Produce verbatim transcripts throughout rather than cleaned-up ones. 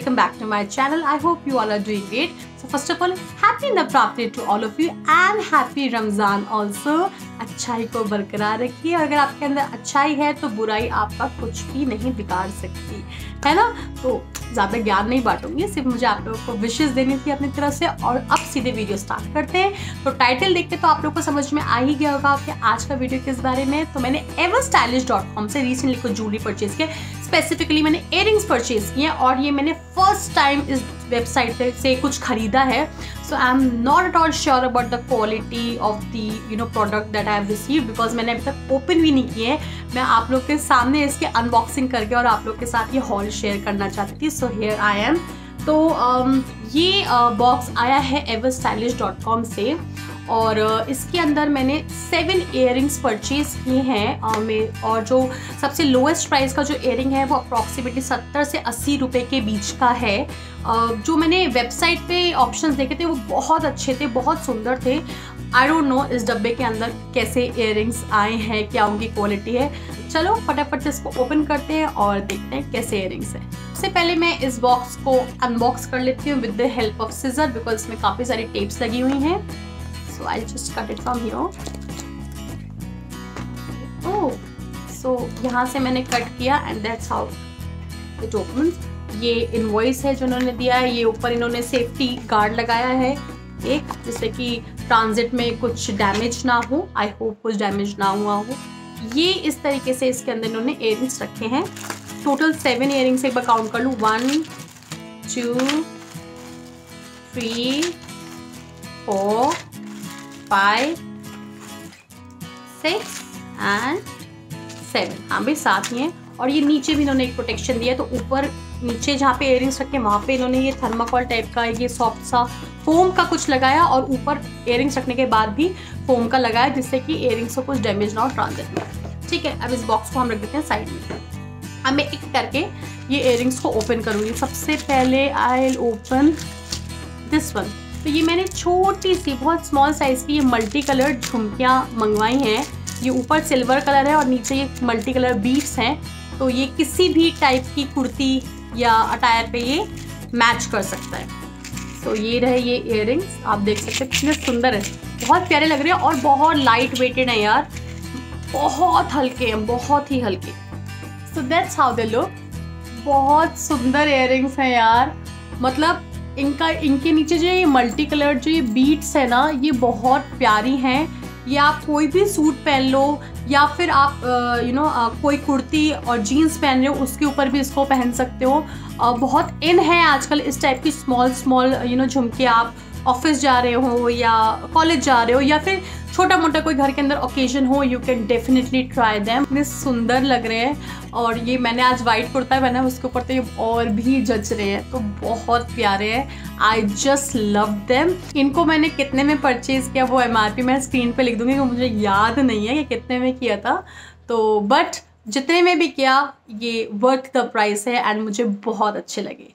welcome back to my channel. I hope you all are doing great. So first of all, happy Navratri to all of you and happy Ramzan also. अच्छाई को बरकरार रखिए और अगर आपके अंदर अच्छाई है तो बुराई आपका कुछ भी नहीं बिगाड़ सकती, है ना। तो ज़्यादा ज्ञान नहीं बांटूंगी, सिर्फ मुझे आप लोगों को विशेष देनी थी अपनी तरफ से। और अब सीधे वीडियो स्टार्ट करते हैं। तो टाइटल देख के तो आप लोगों को समझ में आ ही गया होगा कि आज का वीडियो किस बारे में। तो मैंने एवर स्टाइलिश डॉट कॉम से रिसेंटली कुछ ज्वेलरी परचेज किया, स्पेसिफिकली मैंने इयररिंग्स परचेज किए और ये मैंने फर्स्ट टाइम इस वेबसाइट से कुछ खरीदा है। So I am not at all sure about the quality of the you know product that I have received, because मैंने अभी तक ओपन भी नहीं किए हैं। मैं आप लोग के सामने इसके अनबॉक्सिंग करके और आप लोग के साथ ये हॉल शेयर करना चाहती थी। So here I am. तो um, ये बॉक्स uh, आया है एवर स्टाइलिश डॉट कॉम से और इसके अंदर मैंने सेवन इयररिंग्स परचेज़ किए हैं में, और जो सबसे लोएस्ट प्राइस का जो इयररिंग है वो अप्रॉक्सीमेटली सत्तर से अस्सी रुपये के बीच का है। जो मैंने वेबसाइट पे ऑप्शंस देखे थे वो बहुत अच्छे थे, बहुत सुंदर थे। आई डोंट नो इस डब्बे के अंदर कैसे इयररिंग्स आए हैं, क्या उनकी क्वालिटी है। चलो फटाफट से इसको ओपन करते हैं और देखते हैं कैसे इयररिंग्स हैं। सबसे पहले मैं इस बॉक्स को अनबॉक्स कर लेती हूँ with the help of scissor, because इसमें काफ़ी सारी टेप्स लगी हुई हैं। So I'll just cut it from here. Oh, so यहाँ से मैंने कट किया and that's how it opens. ये इनवॉइस है जो इन्होंने दिया है। ये ऊपर इन्होंने सेफ्टी गार्ड लगाया है एक, जिससे कि ट्रांजिट में कुछ डैमेज ना हो। आई होप कुछ डैमेज ना हुआ हो। ये इस तरीके से इसके अंदर इन्होंने इयररिंग्स रखे हैं। टोटल सेवन इयररिंग्स एक बार काउंट कर लूँ। One two three four five six and seven. हाँ भाई साथ ही हैं। और ये नीचे भी इन्होंने एक प्रोटेक्शन दिया है, तो ऊपर नीचे जहाँ पे इयररिंग्स रखे वहाँ पे इन्होंने ये थर्माकोल टाइप का ये सॉफ्ट सा फोम का कुछ लगाया और ऊपर इयररिंग्स रखने के बाद भी फोम का लगाया, जिससे कि इयररिंग्स को कुछ डैमेज ना हो ट्रांजिट में। ठीक है, अब इस बॉक्स को हम रख देते हैं साइड में। अब मैं एक करके ये इयररिंग्स को ओपन करूँगी। सबसे पहले I will open this one. तो ये मैंने छोटी सी बहुत स्मॉल साइज़ की ये मल्टी कलर झुमकियाँ मंगवाई हैं। ये ऊपर सिल्वर कलर है और नीचे ये मल्टी कलर बीट्स हैं। तो ये किसी भी टाइप की कुर्ती या अटायर पे ये मैच कर सकता है। तो ये रहे ये इयररिंग्स, आप देख सकते हैं कितने सुंदर है, बहुत प्यारे लग रहे हैं और बहुत लाइट वेटेड हैं यार, बहुत हल्के हैं, बहुत ही हल्के। So that's how they look. बहुत सुंदर इयररिंग्स हैं यार, मतलब इनका इनके नीचे जो ये मल्टी कलर जो ये बीट्स है ना, ये बहुत प्यारी हैं। ये आप कोई भी सूट पहन लो या फिर आप यू नो कोई कुर्ती और जीन्स पहन रहे हो उसके ऊपर भी इसको पहन सकते हो। आ, बहुत इन है आजकल इस टाइप की स्मॉल स्मॉल यू नो झुमके। आप ऑफिस जा रहे हो या कॉलेज जा रहे हो या फिर छोटा मोटा कोई घर के अंदर ओकेजन हो, you can definitely try them. इतने सुंदर लग रहे हैं। और ये मैंने आज वाइट कुर्ता पहना है, उसके ऊपर तो ये और भी जच रहे हैं, तो बहुत प्यारे हैं। I just love them. इनको मैंने कितने में परचेज़ किया वो एमआरपी मैं स्क्रीन पे लिख दूँगी, वो मुझे याद नहीं है कि कितने में किया था। तो बट जितने में भी किया ये वर्थ द प्राइस है एंड मुझे बहुत अच्छे लगे।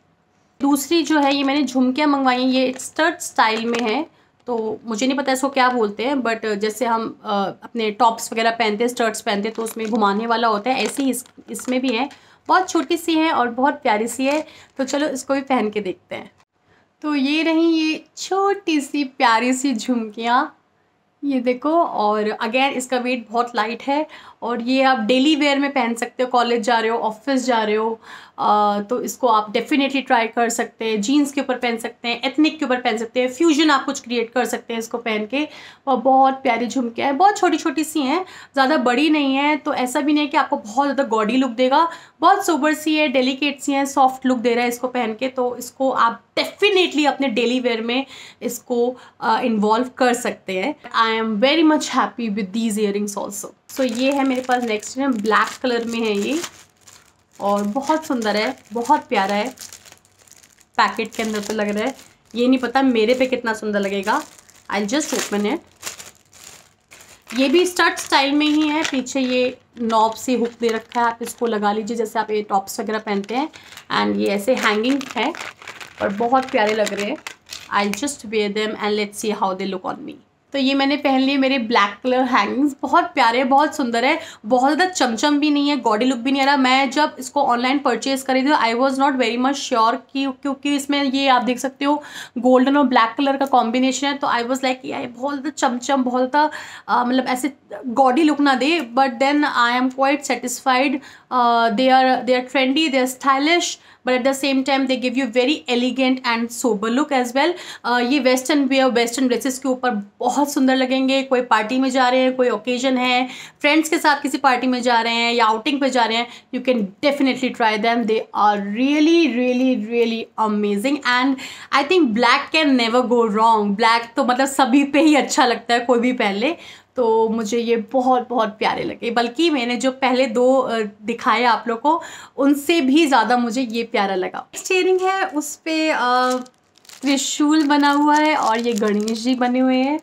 दूसरी जो है ये मैंने झुमकियाँ मंगवाई हैं, ये स्टर्ट स्टाइल में है। तो मुझे नहीं पता इसको क्या बोलते हैं, बट जैसे हम अपने टॉप्स वगैरह पहनते हैं, स्टर्ट्स पहनते हैं तो उसमें घुमाने वाला होता है, ऐसे ही इस, इसमें भी है। बहुत छोटी सी है और बहुत प्यारी सी है, तो चलो इसको भी पहन के देखते हैं। तो ये रही ये छोटी सी प्यारी सी झुमकियाँ, ये देखो। और अगेन इसका वेट बहुत लाइट है और ये आप डेली वेयर में पहन सकते हो, कॉलेज जा रहे हो, ऑफिस जा रहे हो। आ, तो इसको आप डेफिनेटली ट्राई कर सकते हैं। जीन्स के ऊपर पहन सकते हैं, एथनिक के ऊपर पहन सकते हैं, फ्यूजन आप कुछ क्रिएट कर सकते हैं इसको पहन के। और बहुत प्यारी झुमकियाँ हैं, बहुत छोटी छोटी सी हैं, ज़्यादा बड़ी नहीं है। तो ऐसा भी नहीं है कि आपको बहुत ज़्यादा गॉडी लुक देगा, बहुत सोबर सी है, डेलीकेट सी है, सॉफ्ट लुक दे रहा है इसको पहन के। तो इसको आप डेफिनेटली अपने डेली वेयर में इसको इन्वॉल्व कर सकते हैं। I am very much happy with these earrings also. So ये है मेरे पास नेक्स्ट है, ब्लैक कलर में है ये और बहुत सुंदर है, बहुत प्यारा है। पैकेट के अंदर तो लग रहा है, ये नहीं पता मेरे पे कितना सुंदर लगेगा। I just open it. ये भी स्टड स्टाइल में ही है, पीछे ये नॉब से हुक दे रखा है, आप इसको लगा लीजिए जैसे आप ये टॉप्स वगैरह पहनते हैं। एंड ये ऐसे हैंगिंग है और बहुत प्यारे लग रहे हैं। I just wear them and let's see how they look on me. तो ये मैंने पहन लिए मेरे ब्लैक कलर हैंगिंग्स, बहुत प्यारे बहुत सुंदर है, बहुत ज़्यादा चमचम भी नहीं है, गॉडी लुक भी नहीं आ रहा। मैं जब इसको ऑनलाइन परचेज करी थी I was not very much sure कि क्योंकि इसमें ये आप देख सकते हो गोल्डन और ब्लैक कलर का कॉम्बिनेशन है, तो आई वॉज लाइक ये बहुत ज़्यादा चमचम, बहुत ज़्यादा मतलब ऐसे गॉडी लुक ना दे। But then I am quite satisfied, they are they are trendy, they are stylish, but at the same time they give you very elegant and sober look as well. ये western wear western dresses के ऊपर बहुत सुंदर लगेंगे। कोई party में जा रहे हैं, कोई ओकेजन है, फ्रेंड्स के साथ किसी पार्टी में जा रहे हैं या आउटिंग पे जा रहे हैं, you can definitely try them. They are really really really amazing and I think black can never go wrong. Black तो मतलब सभी पे ही अच्छा लगता है, कोई भी पहले, तो मुझे ये बहुत बहुत प्यारे लगे। बल्कि मैंने जो पहले दो दिखाए आप लोग को उनसे भी ज़्यादा मुझे ये प्यारा लगा। नेक्स्ट इयरिंग है, उस पर त्रिशूल बना हुआ है और ये गणेश जी बने हुए हैं,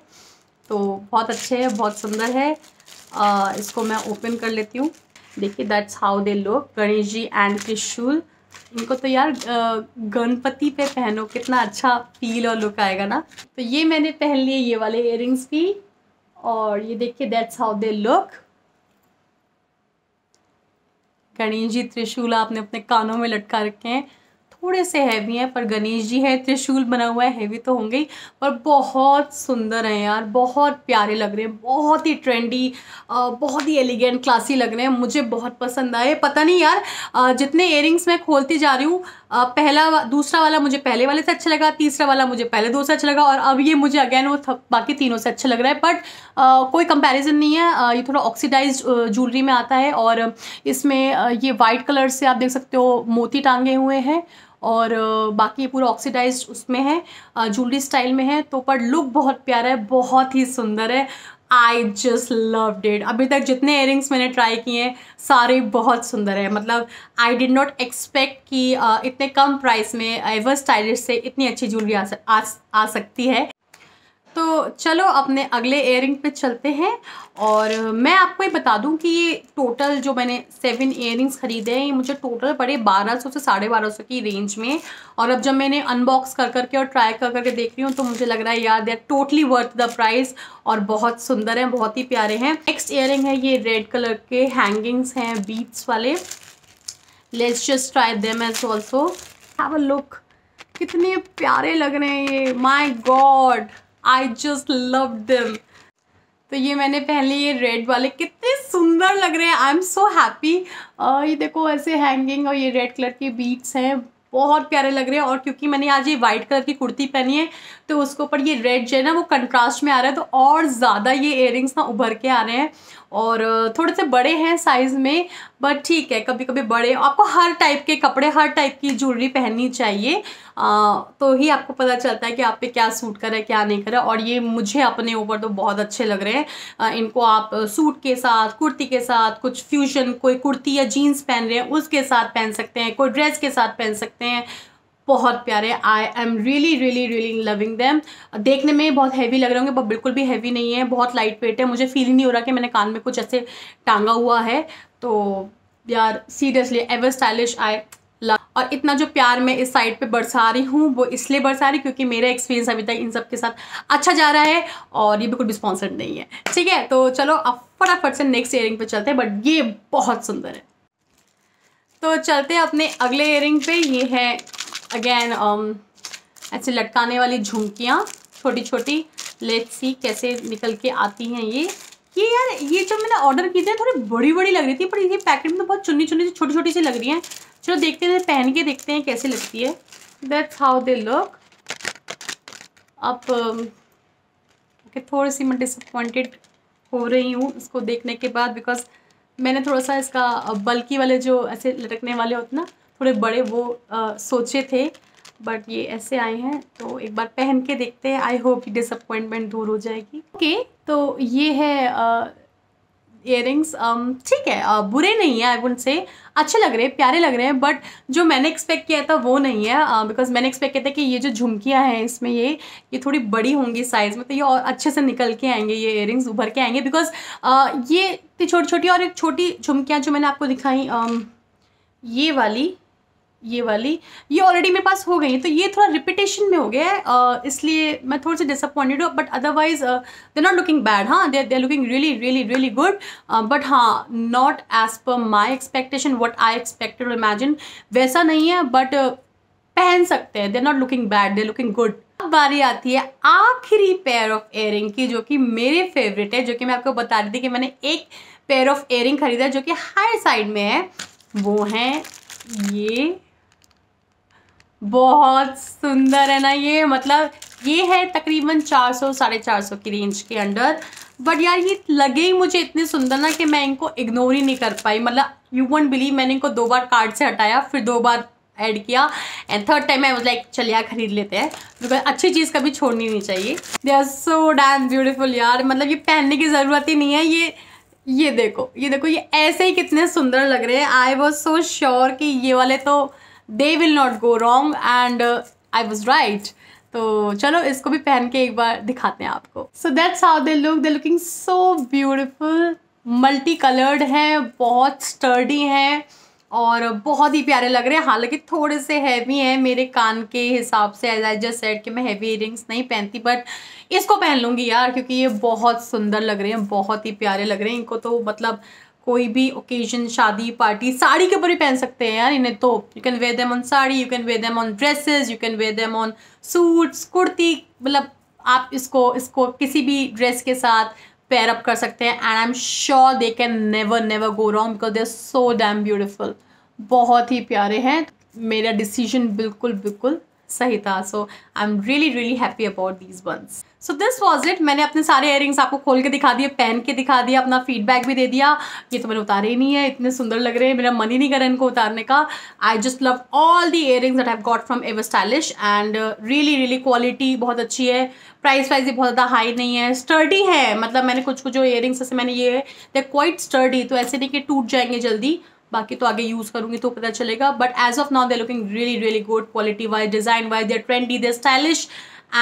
तो बहुत अच्छे हैं, बहुत सुंदर है। आ, इसको मैं ओपन कर लेती हूँ, देखिए that's how they look, Ganesh ji and trishul. इनको तो यार गणपति पे पहनो, कितना अच्छा फील और लुक आएगा ना। तो ये मैंने पहन लिए ये वाले इयररिंग्स भी, और ये देखिए that's how they look. Ganesh ji त्रिशूल आपने अपने कानों में लटका रखे हैं, थोड़े से हैवी हैं, पर गणेश जी है, त्रिशूल बना हुआ है, हैवी तो होंगे ही, पर बहुत सुंदर हैं यार, बहुत प्यारे लग रहे हैं, बहुत ही ट्रेंडी, बहुत ही एलिगेंट क्लासी लग रहे हैं, मुझे बहुत पसंद आए। पता नहीं यार जितने इयररिंग्स मैं खोलती जा रही हूँ, पहला दूसरा वाला मुझे पहले वाले से अच्छा लगा, तीसरा वाला मुझे पहले दो से अच्छा लगा, और अब ये मुझे अगेन वो बाकी तीनों से अच्छा लग रहा है। बट कोई कंपैरिजन नहीं है, ये थोड़ा ऑक्सीडाइज ज्वेलरी में आता है, और इसमें ये वाइट कलर से आप देख सकते हो मोती टांगे हुए हैं, और बाकी पूरा ऑक्सीडाइज उसमें है, ज्वेलरी स्टाइल में है, तो पर लुक बहुत प्यारा है, बहुत ही सुंदर है। I just loved it. अभी तक जितने इयररिंग्स मैंने ट्राई किए हैं सारे बहुत सुंदर है, मतलब आई डिड नॉट एक्सपेक्ट कि आ, इतने कम प्राइस में एवर स्टाइलिश से इतनी अच्छी ज्वेलरी आ, आ, आ सकती है। तो चलो अपने अगले इयररिंग पे चलते हैं, और मैं आपको ये बता दूं कि ये टोटल जो मैंने सेवन इयररिंग्स ख़रीदे हैं, ये मुझे टोटल पड़े बारह सौ से साढ़े बारह सौ की रेंज में। और अब जब मैंने अनबॉक्स कर करके और ट्राई कर करके देख रही हूँ तो मुझे लग रहा है यार they are totally worth the price, और बहुत सुंदर हैं, बहुत ही प्यारे हैं। नेक्स्ट इयररिंग है, ये रेड कलर के हैंगिंग्स हैं बीट्स वाले। Let's just try them as also, have a look, कितने प्यारे लग रहे हैं ये, my god I just love them. तो ये मैंने पहले ये रेड वाले, कितने सुंदर लग रहे हैं, आई एम सो हैप्पी। ये देखो ऐसे हैंगिंग और ये रेड कलर की बीट्स हैं, बहुत प्यारे लग रहे हैं। और क्योंकि मैंने आज ये वाइट कलर की कुर्ती पहनी है तो उसके ऊपर ये रेड जो है ना वो कंट्रास्ट में आ रहा है, तो और ज़्यादा ये इयररिंग्स ना उभर के आ रहे हैं। और थोड़े से बड़े हैं साइज़ में, बट ठीक है, कभी कभी बड़े, आपको हर टाइप के कपड़े, हर टाइप की ज्वेलरी पहननी चाहिए, आ, तो ही आपको पता चलता है कि आप पे क्या सूट करे क्या नहीं करे। और ये मुझे अपने ऊपर तो बहुत अच्छे लग रहे हैं। आ, इनको आप सूट के साथ, कुर्ती के साथ, कुछ फ्यूजन, कोई कुर्ती या जीन्स पहन रहे हैं उसके साथ पहन सकते हैं, कोई ड्रेस के साथ पहन सकते हैं, बहुत प्यारे। I am really really really loving them. देखने में बहुत हैवी लग रहे होंगे पर बिल्कुल भी हैवी नहीं है, बहुत लाइट वेट है, मुझे फील ही नहीं हो रहा कि मैंने कान में कुछ ऐसे टांगा हुआ है। तो यार seriously ever stylish I love. और इतना जो प्यार मैं इस साइड पे बरसा रही हूँ वो इसलिए बरसा रही क्योंकि मेरा एक्सपीरियंस अभी तक इन सब के साथ अच्छा जा रहा है, और ये बिल्कुल भी स्पॉन्सर्ड नहीं है, ठीक है। तो चलो अब फटाफट से नेक्स्ट इयररिंग पे चलते हैं, बट ये बहुत सुंदर है। तो चलते हैं अपने अगले इयररिंग पे। ये है अगेन um, ऐसे लटकाने वाली झुमकियाँ छोटी छोटी, लेट्स सी कैसे निकल के आती हैं। ये ये यार ये जब मैंने ऑर्डर की थी थोड़ी बड़ी बड़ी लग रही थी, पर ये पैकेट में तो बहुत चुन्नी चुन्नी छोटी छोटी सी लग रही हैं। चलो देखते हैं, पहन के देखते हैं कैसे लगती है। That's how they look. अब थोड़ी सी मैं डिसअपॉइंटेड हो रही हूँ इसको देखने के बाद, बिकॉज मैंने थोड़ा सा इसका बल्कि वाले जो ऐसे लटकने वाले होते ना थोड़े बड़े वो आ, सोचे थे, बट ये ऐसे आए हैं। तो एक बार पहन के देखते हैं, आई होप डिसअपॉइंटमेंट दूर हो जाएगी। ओके okay, तो ये है इयररिंग्स, ठीक है, आ, बुरे नहीं है, आई वुड से अच्छे लग रहे हैं, प्यारे लग रहे हैं, बट जो मैंने एक्सपेक्ट किया था वो नहीं है। बिकॉज मैंने एक्सपेक्ट किया था कि ये जो झुमकियाँ हैं इसमें ये ये थोड़ी बड़ी होंगी साइज़ में, तो ये और अच्छे से निकल के आएंगे, ये इयररिंग्स उभर के आएंगे। बिकॉज uh, ये छोटी छोटी और एक छोटी झुमकियाँ जो मैंने आपको दिखाई, um, ये वाली ये वाली, ये ऑलरेडी मेरे पास हो गई है, तो ये थोड़ा रिपीटेशन में हो गया है, uh, इसलिए मैं थोड़ी सी डिसअपॉइंटेड हूँ। But otherwise they not looking bad, हाँ they they looking really really really good, but हाँ not as per my expectation, what I expected imagine वैसा नहीं है, बट uh, पहन सकते हैं, they not looking bad, they looking good. अब बारी आती है आखिरी पेयर ऑफ एयरिंग की, जो कि मेरे फेवरेट है, जो कि मैं आपको बता रही थी कि मैंने एक पेयर ऑफ एयरिंग खरीदा जो कि हाई साइड में है, वो हैं ये। बहुत सुंदर है ना ये, मतलब ये है तकरीबन चार सौ साढ़े चार सौ की रेंज के अंडर, बट यार ये लगे ही मुझे इतने सुंदर ना कि मैं इनको इग्नोर ही नहीं कर पाई। मतलब यू वोंट बिलीव, मैंने इनको दो बार कार्ड से हटाया, फिर दो बार ऐड किया, and third time I was like चलिए यार खरीद लेते हैं, बिकॉज अच्छी चीज़ कभी छोड़नी नहीं चाहिए। They are so damn beautiful यार, मतलब ये पहनने की ज़रूरत ही नहीं है। ये ये देखो ये देखो ये ऐसे ही कितने सुंदर लग रहे हैं। आई वॉज सो श्योर कि ये वाले तो they will not go wrong, and I was right. तो चलो इसको भी पहन के एक बार दिखाते हैं आपको। So that's how they look, they looking so beautiful, multi coloured हैं, बहुत स्टर्डी हैं और बहुत ही प्यारे लग रहे हैं। हालांकि थोड़े से हैवी हैं मेरे कान के हिसाब से, एज आई जस्ट सेड कि मैं हैवी ईयरिंग्स नहीं पहनती, बट इसको पहन लूँगी यार क्योंकि ये बहुत सुंदर लग रहे हैं, बहुत ही प्यारे लग रहे हैं। इनको तो मतलब कोई भी ओकेजन, शादी, पार्टी, साड़ी के ऊपर ही पहन सकते हैं यार इन्हें। तो you can wear them on sari, you can wear them on dresses, you can wear them on suits, kurti, मतलब आप इसको इसको किसी भी ड्रेस के साथ पेयर अप कर सकते हैं। And I am sure they can never never go wrong, because they are so damn beautiful, बहुत ही प्यारे हैं। मेरा डिसीजन बिल्कुल बिल्कुल सही था। So I am really really happy about these ones. So this was it. मैंने अपने सारे इयरिंग्स आपको खोल के दिखा दिए, पहन के दिखा दिया, अपना फीडबैक भी दे दिया। ये तो मैंने उतारे ही नहीं है, इतने सुंदर लग रहे हैं, मेरा मन ही नहीं करा इनको उतारने का। I just love all the earrings that I have got from ever stylish, and really really quality बहुत अच्छी है, प्राइस वाइज भी बहुत ज़्यादा हाई नहीं है, स्टर्डी है। मतलब मैंने कुछ कुछ जो इयरिंग्स जैसे मैंने ये है दे क्वाइट स्टर्डी, तो ऐसे नहीं कि टूट जाएंगे जल्दी, बाकी तो आगे यूज़ करूँगी तो पता चलेगा। But as of now they looking really really good, quality wise, design wise, they trendy, they stylish,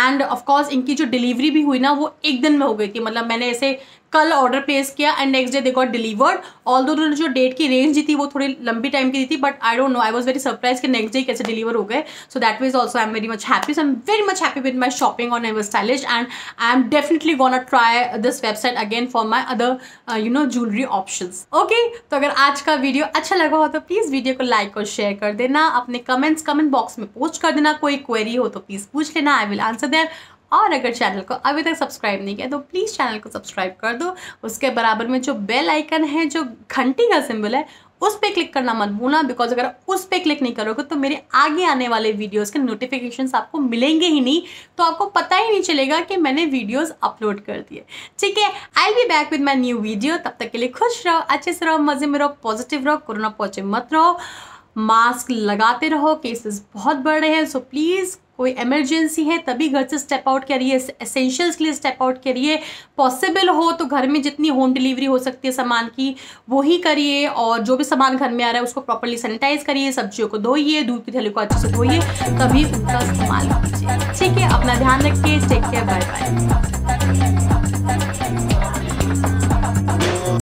and of course इनकी जो डिलीवरी भी हुई ना वो एक दिन में हो गई थी। मतलब मैंने ऐसे कल ऑर्डर प्लेस किया and next day they got delivered. All उन्होंने जो डेट की रेंज दी थी वो थोड़ी लंबी टाइम की दी थी, but I don't know, I was very surprise कि नेक्स्ट डे कैसे डिलीवर हो गए। So that was also I am very much happy, so I am very much happy with my shopping on ever stylish, and I am definitely gonna try this website again for my other you know jewellery options. Okay, तो अगर आज का video अच्छा लगा हो तो please video को like और शेयर कर देना, अपने कमेंट्स कमेंट बॉक्स में पोस्ट कर देना, कोई क्वेरी हो तो प्लीज़ पूछ लेना, आई विल आंसर दैट। और अगर चैनल को अभी तक सब्सक्राइब नहीं किया तो प्लीज़ चैनल को सब्सक्राइब कर दो, उसके बराबर में जो बेल आइकन है, जो घंटी का सिंबल है, उस पे क्लिक करना मत भूलना, बिकॉज अगर उस पे क्लिक नहीं करोगे तो मेरे आगे आने वाले वीडियोस के नोटिफिकेशंस आपको मिलेंगे ही नहीं, तो आपको पता ही नहीं चलेगा कि मैंने वीडियोस अपलोड कर दिए। ठीक है, I will be back with my new video. तब तक के लिए खुश रहो, अच्छे से रहो, मज़े में रहो, पॉजिटिव रहो, कोरोना पॉजिटिव मत रहो, मास्क लगाते रहो, केसेस बहुत बढ़ रहे हैं। सो प्लीज़, कोई इमरजेंसी है तभी घर से स्टेप आउट करिए, एसेंशियल्स के लिए स्टेप आउट करिए, पॉसिबल हो तो घर में जितनी होम डिलीवरी हो सकती है सामान की वो ही करिए, और जो भी सामान घर में आ रहा है उसको प्रॉपर्ली सैनिटाइज करिए, सब्जियों को धोइए, दूध की थैली को अच्छे से धोइए, तभी उनका इस्तेमाल कीजिए। ठीक है, अपना ध्यान रखिए, टेक केयर, बाय बाय।